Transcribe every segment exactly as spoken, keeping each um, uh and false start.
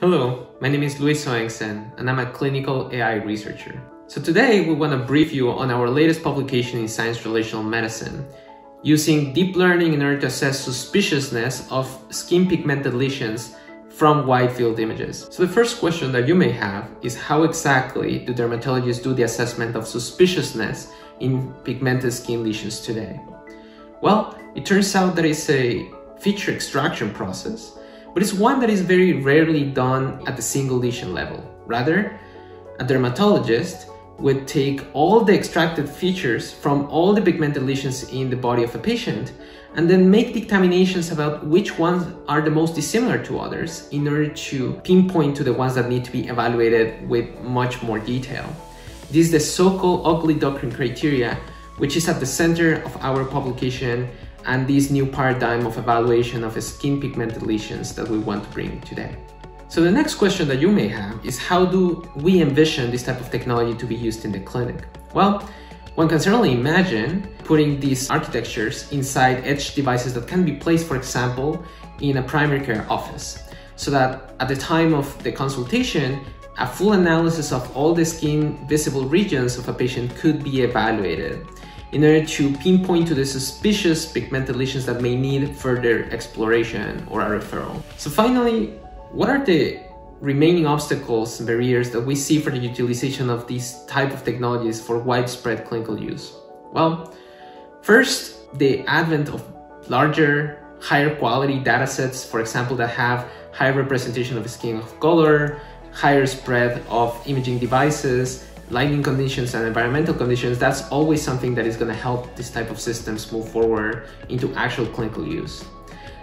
Hello, my name is Luis Soengsen, and I'm a clinical A I researcher. So today we want to brief you on our latest publication in Science Translational Medicine, using deep learning in order to assess suspiciousness of skin pigmented lesions from wide-field images. So the first question that you may have is, how exactly do dermatologists do the assessment of suspiciousness in pigmented skin lesions today? Well, it turns out that it's a feature extraction process, but it's one that is very rarely done at the single lesion level. Rather, a dermatologist would take all the extracted features from all the pigmented lesions in the body of a patient and then make determinations about which ones are the most dissimilar to others in order to pinpoint to the ones that need to be evaluated with much more detail. This is the so-called ugly duckling criteria, which is at the center of our publication and this new paradigm of evaluation of skin pigmented lesions that we want to bring today. So the next question that you may have is, how do we envision this type of technology to be used in the clinic? Well, one can certainly imagine putting these architectures inside edge devices that can be placed, for example, in a primary care office, so that at the time of the consultation, a full analysis of all the skin visible regions of a patient could be evaluated, in order to pinpoint to the suspicious pigmented lesions that may need further exploration or a referral. So finally, what are the remaining obstacles and barriers that we see for the utilization of these type of technologies for widespread clinical use? Well, first, the advent of larger, higher quality data sets, for example, that have higher representation of skin of color, higher spread of imaging devices, lighting conditions and environmental conditions, that's always something that is going to help this type of systems move forward into actual clinical use.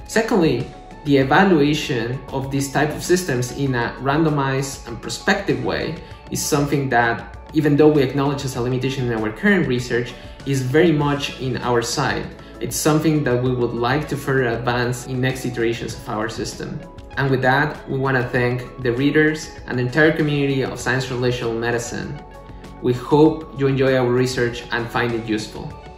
Secondly, the evaluation of these type of systems in a randomized and prospective way is something that, even though we acknowledge as a limitation in our current research, is very much in our sight. It's something that we would like to further advance in next iterations of our system. And with that, we want to thank the readers and the entire community of Science Translational Medicine. We hope you enjoy our research and find it useful.